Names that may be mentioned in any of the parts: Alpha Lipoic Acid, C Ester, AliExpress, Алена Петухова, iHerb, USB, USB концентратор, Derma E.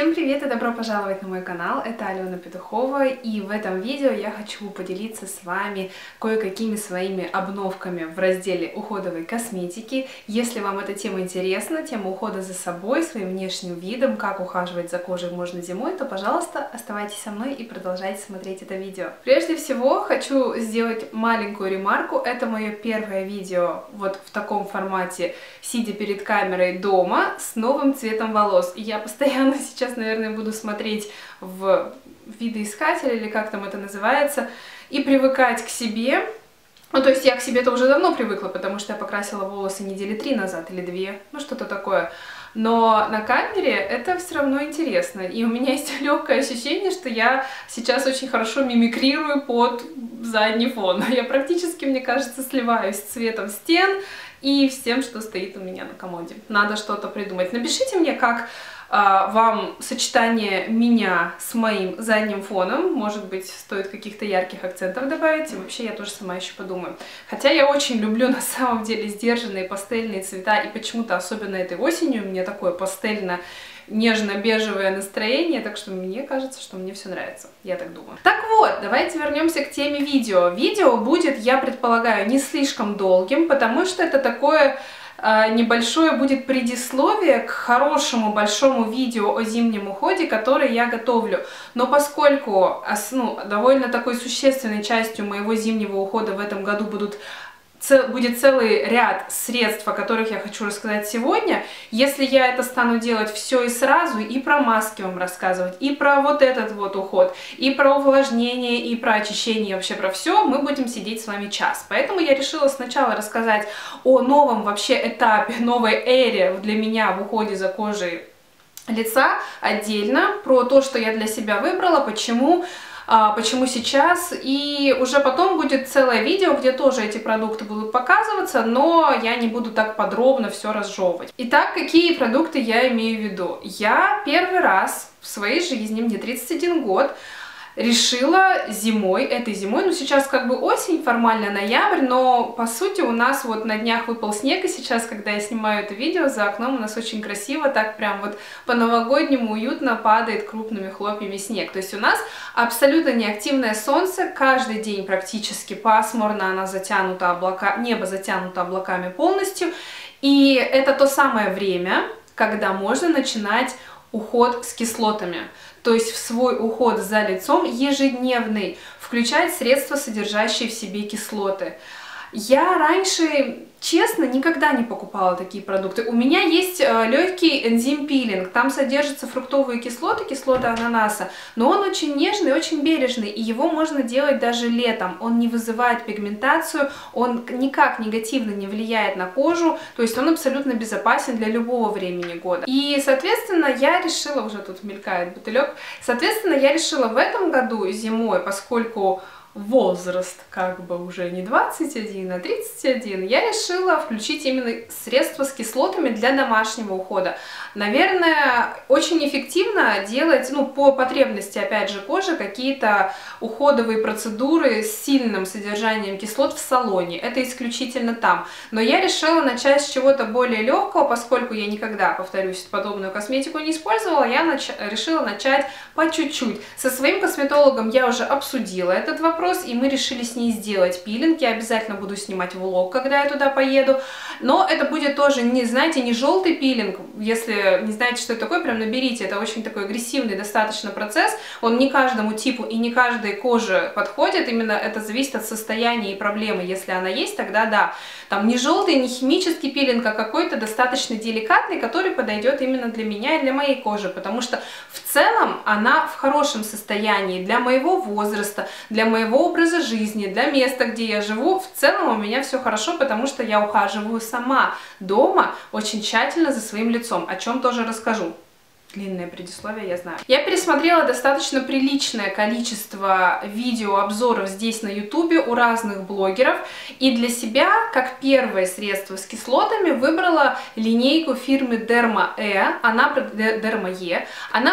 Всем привет и добро пожаловать на мой канал, это Алена Петухова, и в этом видео я хочу поделиться с вами кое-какими своими обновками в разделе уходовой косметики. Если вам эта тема интересна, тема ухода за собой, своим внешним видом, как ухаживать за кожей можно зимой, то, пожалуйста, оставайтесь со мной и продолжайте смотреть это видео. Прежде всего, хочу сделать маленькую ремарку. Это мое первое видео вот в таком формате, сидя перед камерой дома, с новым цветом волос. И я постоянно сейчас, наверное, буду смотреть в видоискатель, или как там это называется, и привыкать к себе. Ну, то есть я к себе-то уже давно привыкла, потому что я покрасила волосы недели 3 назад или 2, ну, что-то такое. Но на камере это все равно интересно. И у меня есть легкое ощущение, что я сейчас очень хорошо мимикрирую под задний фон. Я практически, мне кажется, сливаюсь с цветом стен и всем, что стоит у меня на комоде. Надо что-то придумать. Напишите мне, как вам сочетание меня с моим задним фоном, может быть, стоит каких-то ярких акцентов добавить, и вообще я тоже сама еще подумаю. Хотя я очень люблю на самом деле сдержанные пастельные цвета, и почему-то, особенно этой осенью, у меня такое пастельно-нежно-бежевое настроение, так что мне кажется, что мне все нравится, я так думаю. Так вот, давайте вернемся к теме видео. Видео будет, я предполагаю, не слишком долгим, потому что это такое небольшое будет предисловие к хорошему большому видео о зимнем уходе, которое я готовлю. Но поскольку довольно такой существенной частью моего зимнего ухода в этом году будет целый ряд средств, о которых я хочу рассказать сегодня. Если я это стану делать все и сразу, и про маски вам рассказывать, и про вот этот вот уход, и про увлажнение, и про очищение, вообще про все, мы будем сидеть с вами час. Поэтому я решила сначала рассказать о новом вообще этапе, новой эре для меня в уходе за кожей лица отдельно, про то, что я для себя выбрала, почему сейчас, и уже потом будет целое видео, где тоже эти продукты будут показываться, но я не буду так подробно все разжевывать. Итак, какие продукты я имею в виду? Я первый раз в своей жизни, мне 31 год, решила этой зимой, ну сейчас как бы осень, формально ноябрь, но по сути у нас вот на днях выпал снег, и сейчас, когда я снимаю это видео, за окном у нас очень красиво, так прям вот по-новогоднему уютно падает крупными хлопьями снег. То есть у нас абсолютно неактивное солнце, каждый день практически пасмурно, небо затянуто облаками полностью, и это то самое время, когда можно начинать уход с кислотами. То есть в свой уход за лицом ежедневный включать средства, содержащие в себе кислоты. Я раньше, честно, никогда не покупала такие продукты. У меня есть легкий энзим-пилинг, там содержатся фруктовые кислоты, кислота ананаса, но он очень нежный, очень бережный, и его можно делать даже летом. Он не вызывает пигментацию, он никак негативно не влияет на кожу, то есть он абсолютно безопасен для любого времени года. И, соответственно, я решила, уже тут мелькает бутылек, соответственно, я решила в этом году зимой, поскольку возраст как бы уже не 21, а 31, я решила включить именно средства с кислотами для домашнего ухода. Наверное, очень эффективно делать, ну, по потребности, опять же, кожи, какие-то уходовые процедуры с сильным содержанием кислот в салоне. Это исключительно там. Но я решила начать с чего-то более легкого, поскольку я никогда, повторюсь, подобную косметику не использовала, я решила начать по чуть-чуть. Со своим косметологом я уже обсудила этот вопрос, и мы решили с ней сделать пилинг. Я обязательно буду снимать влог, когда я туда поеду, но это будет тоже, не желтый пилинг, если не знаете, что это такое, прям наберите, это очень такой агрессивный достаточно процесс, он не каждому типу и не каждой коже подходит, именно это зависит от состояния и проблемы, если она есть, тогда да, там не желтый, не химический пилинг, а какой-то достаточно деликатный, который подойдет именно для меня и для моей кожи, потому что в целом она в хорошем состоянии для моего возраста, для моего образа жизни, для места, где я живу. В целом у меня все хорошо, потому что я ухаживаю сама дома очень тщательно за своим лицом, о чем тоже расскажу. Длинное предисловие, я знаю. Я пересмотрела достаточно приличное количество видеообзоров здесь на ютубе у разных блогеров, и для себя, как первое средство с кислотами, выбрала линейку фирмы Derma E. Она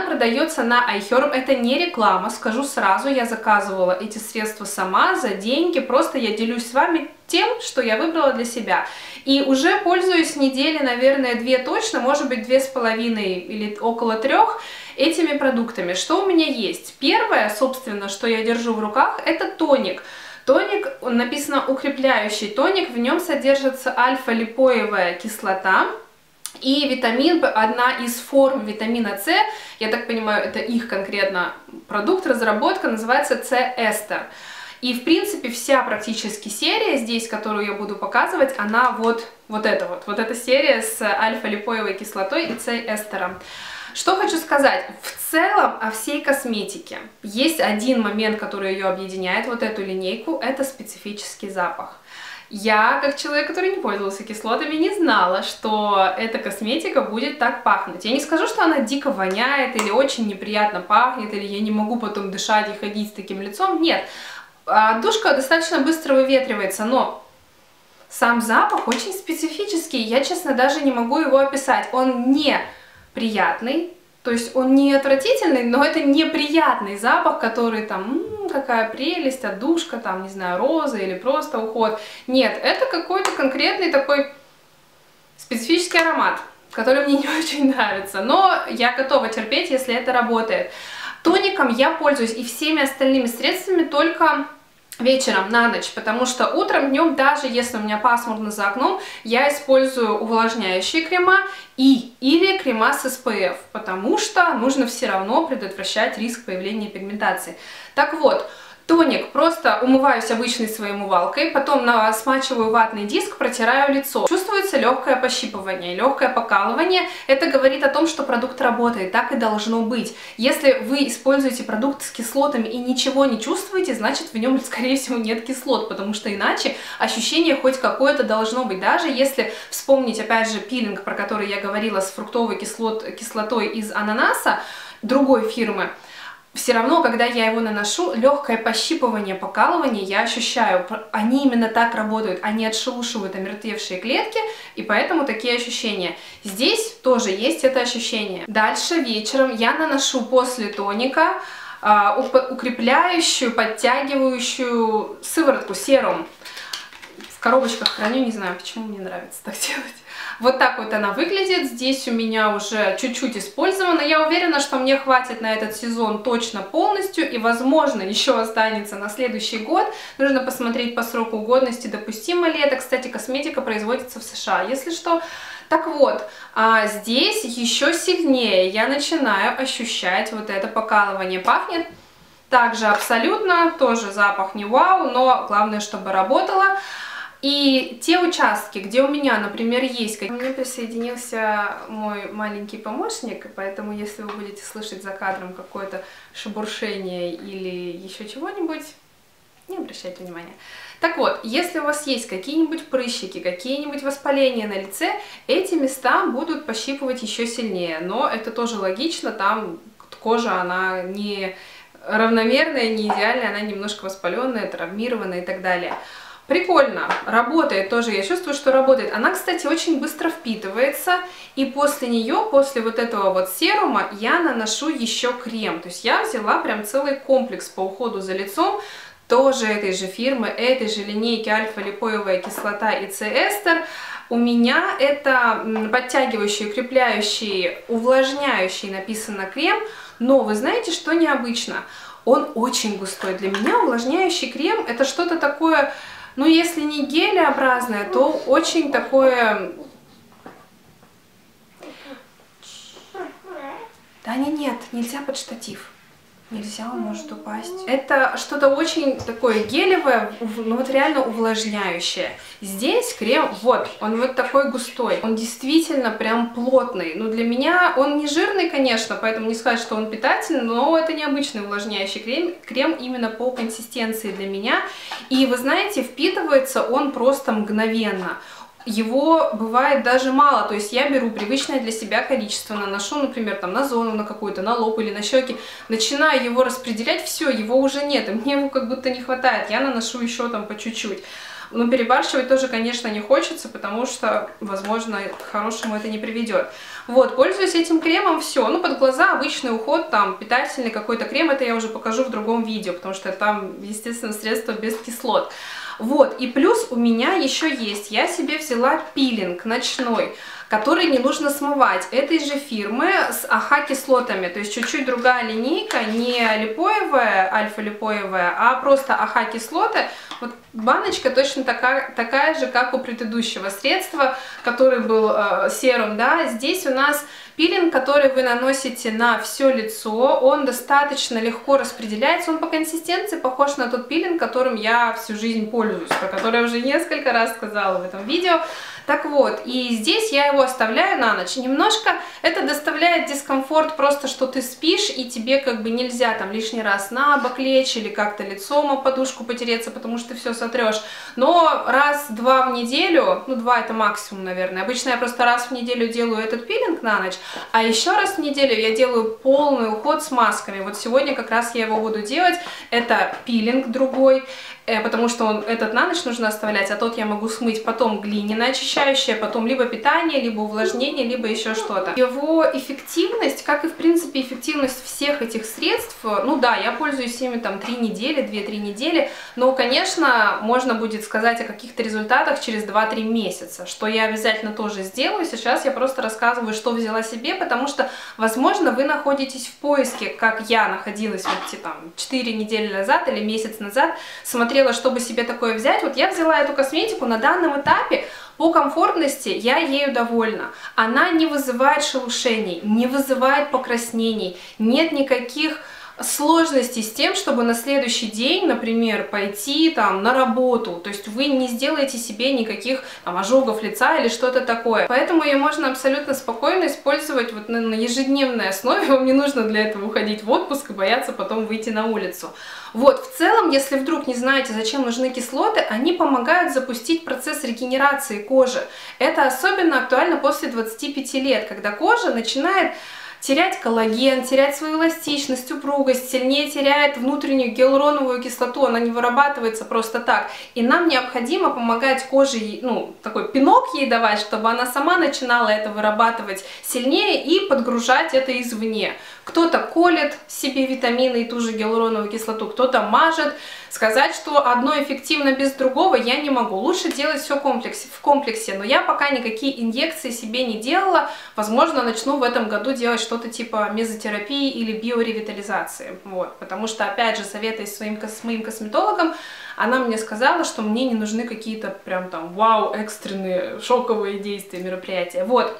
продается на iHerb, это не реклама, скажу сразу, я заказывала эти средства сама за деньги, просто я делюсь с вами тем, что я выбрала для себя. И уже пользуюсь недели, наверное, 2 точно, может быть, 2,5 или около 3. этими продуктами. Что у меня есть? Первое, собственно, что я держу в руках, это тоник. Тоник, написано укрепляющий тоник, в нем содержится альфа-липоевая кислота и витамин, одна из форм витамина С, я так понимаю, это их конкретно продукт, разработка, называется C Ester. И, в принципе, вся практически серия здесь, которую я буду показывать, она вот эта серия с альфа-липоевой кислотой и С-эстером. Что хочу сказать, в целом о всей косметике есть один момент, который ее объединяет, вот эту линейку, это специфический запах. Я, как человек, который не пользовался кислотами, не знала, что эта косметика будет так пахнуть. Я не скажу, что она дико воняет, или очень неприятно пахнет, или я не могу потом дышать и ходить с таким лицом, нет. Душка достаточно быстро выветривается, но сам запах очень специфический, я, честно, даже не могу его описать. Он не приятный, то есть он не отвратительный, но это неприятный запах, который там, какая прелесть, отдушка, там, не знаю, роза или просто уход. Нет, это какой-то конкретный такой специфический аромат, который мне не очень нравится, но я готова терпеть, если это работает. Тоником я пользуюсь и всеми остальными средствами только вечером, на ночь, потому что утром, днем, даже если у меня пасмурно за окном, я использую увлажняющие крема или крема с SPF, потому что нужно все равно предотвращать риск появления пигментации. Так вот, тоник просто умываюсь обычной своей умывалкой, потом смачиваю ватный диск, протираю лицо. Чувствуется легкое пощипывание, легкое покалывание. Это говорит о том, что продукт работает, так и должно быть. Если вы используете продукт с кислотами и ничего не чувствуете, значит в нем, скорее всего, нет кислот, потому что иначе ощущение хоть какое-то должно быть. Даже если вспомнить, опять же, пилинг, про который я говорила, с фруктовой кислотой из ананаса другой фирмы, все равно, когда я его наношу, легкое пощипывание, покалывание я ощущаю. Они именно так работают, они отшелушивают омертвевшие клетки, и поэтому такие ощущения. Здесь тоже есть это ощущение. Дальше вечером я наношу после тоника укрепляющую, подтягивающую сыворотку, серум. В коробочках храню, не знаю, почему мне нравится так делать. Вот так вот она выглядит, здесь у меня уже чуть-чуть использовано, я уверена, что мне хватит на этот сезон точно полностью, и, возможно, еще останется на следующий год, нужно посмотреть по сроку годности, допустимо ли это, кстати, косметика производится в США, если что. Так вот, здесь еще сильнее я начинаю ощущать вот это покалывание, пахнет также абсолютно, тоже запах не вау, но главное, чтобы работало. И те участки, где у меня, например, есть... Ко мне присоединился мой маленький помощник, поэтому если вы будете слышать за кадром какое-то шебуршение или еще чего-нибудь, не обращайте внимания. Так вот, если у вас есть какие-нибудь прыщики, какие-нибудь воспаления на лице, эти места будут пощипывать еще сильнее. Но это тоже логично, там кожа, она не равномерная, не идеальная, она немножко воспаленная, травмированная и так далее. Прикольно, работает тоже, я чувствую, что работает. Она, кстати, очень быстро впитывается, и после нее, после вот этого вот серума, я наношу еще крем. То есть я взяла прям целый комплекс по уходу за лицом, тоже этой же фирмы, этой же линейки альфа-липоевая кислота и С-эстер. У меня это подтягивающий, укрепляющий, увлажняющий, написано, крем, но вы знаете, что необычно? Он очень густой. Для меня увлажняющий крем это что-то такое... Ну, если не гелеобразное, то очень такое... Да нет, нельзя под штатив. Нельзя, он может упасть. Это что-то очень такое гелевое, ну вот реально увлажняющее. Здесь крем, вот, он вот такой густой. Он действительно прям плотный. Ну, для меня он не жирный, конечно, поэтому не сказать, что он питательный, но это необычный увлажняющий крем именно по консистенции для меня. И вы знаете, впитывается он просто мгновенно. Его бывает даже мало, то есть я беру привычное для себя количество, наношу, например, там на зону, на какую-то, на лоб или на щеки, начинаю его распределять, все, его уже нет, и мне его как будто не хватает, я наношу еще там по чуть-чуть. Но перебарщивать тоже, конечно, не хочется, потому что, возможно, к хорошему это не приведет. Вот, пользуюсь этим кремом, все. Ну, под глаза обычный уход, там, питательный какой-то крем, это я уже покажу в другом видео, потому что там, естественно, средства без кислот. Вот, и плюс у меня еще есть, я себе взяла пилинг ночной, который не нужно смывать, этой же фирмы, с АХ-кислотами, то есть чуть-чуть другая линейка, не липоевая, альфа-липоевая, а просто АХ-кислоты. Вот баночка точно такая же, как у предыдущего средства, который был серым, да, здесь у нас пилинг, который вы наносите на все лицо, он достаточно легко распределяется, он по консистенции похож на тот пилинг, которым я всю жизнь пользуюсь, про который я уже несколько раз сказала в этом видео. Так вот, и здесь я его оставляю на ночь. Немножко это доставляет дискомфорт, просто что ты спишь, и тебе как бы нельзя там лишний раз на бок лечь или как-то лицом о подушку потереться, потому что ты все сотрешь. Но раз-два в неделю, ну два это максимум, наверное. Обычно я просто раз в неделю делаю этот пилинг на ночь, а еще раз в неделю я делаю полный уход с масками. Вот сегодня как раз я его буду делать. Это пилинг другой, потому что он, этот на ночь нужно оставлять, а тот я могу смыть потом глиняно очищающее, потом либо питание, либо увлажнение, либо еще что-то. Его эффективность, как и в принципе эффективность всех этих средств, ну да, я пользуюсь ими там 3 недели, 2-3 недели, но, конечно, можно будет сказать о каких-то результатах через 2-3 месяца, что я обязательно тоже сделаю. Сейчас я просто рассказываю, что взяла себе, потому что, возможно, вы находитесь в поиске, как я находилась вот там 4 недели назад или месяц назад, смотрела, чтобы себе такое взять. Вот я взяла эту косметику на данном этапе. По комфортности я ею довольна. Она не вызывает шелушений, не вызывает покраснений, нет никаких сложности с тем, чтобы на следующий день, например, пойти там на работу, то есть вы не сделаете себе никаких там ожогов лица или что-то такое, поэтому ее можно абсолютно спокойно использовать вот на ежедневной основе, вам не нужно для этого уходить в отпуск и бояться потом выйти на улицу. Вот, в целом, если вдруг не знаете, зачем нужны кислоты, они помогают запустить процесс регенерации кожи, это особенно актуально после 25 лет, когда кожа начинает терять коллаген, терять свою эластичность, упругость, сильнее теряет внутреннюю гиалуроновую кислоту, она не вырабатывается просто так. И нам необходимо помогать коже, ну, такой пинок ей давать, чтобы она сама начинала это вырабатывать сильнее и подгружать это извне. Кто-то колет себе витамины и ту же гиалуроновую кислоту, кто-то мажет. Сказать, что одно эффективно без другого, я не могу. Лучше делать все в комплексе, но я пока никакие инъекции себе не делала. Возможно, начну в этом году делать что-то типа мезотерапии или биоревитализации. Вот. Потому что, опять же, советуясь с моим косметологом, она мне сказала, что мне не нужны какие-то прям там вау, экстренные, шоковые действия, мероприятия. Вот.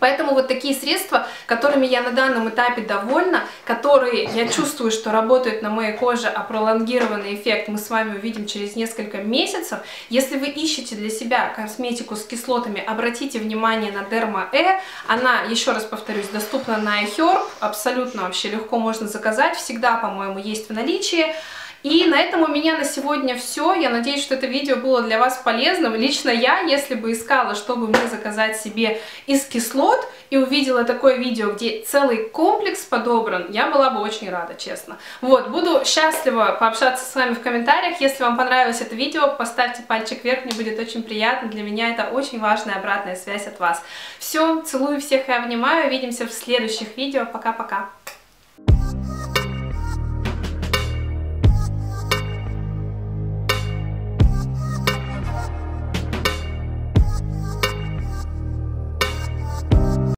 Поэтому вот такие средства, которыми я на данном этапе довольна, которые я чувствую, что работают на моей коже, а пролонгированный эффект мы с вами увидим через несколько месяцев. Если вы ищете для себя косметику с кислотами, обратите внимание на Derma E. Она, еще раз повторюсь, доступна на iHerb, абсолютно вообще легко можно заказать, всегда, по-моему, есть в наличии. И на этом у меня на сегодня все. Я надеюсь, что это видео было для вас полезным. Лично я, если бы искала, чтобы мне заказать себе из кислот, и увидела такое видео, где целый комплекс подобран, я была бы очень рада, честно. Вот, буду счастлива пообщаться с вами в комментариях. Если вам понравилось это видео, поставьте пальчик вверх, мне будет очень приятно. Для меня это очень важная обратная связь от вас. Все, целую всех и обнимаю. Увидимся в следующих видео. Пока-пока.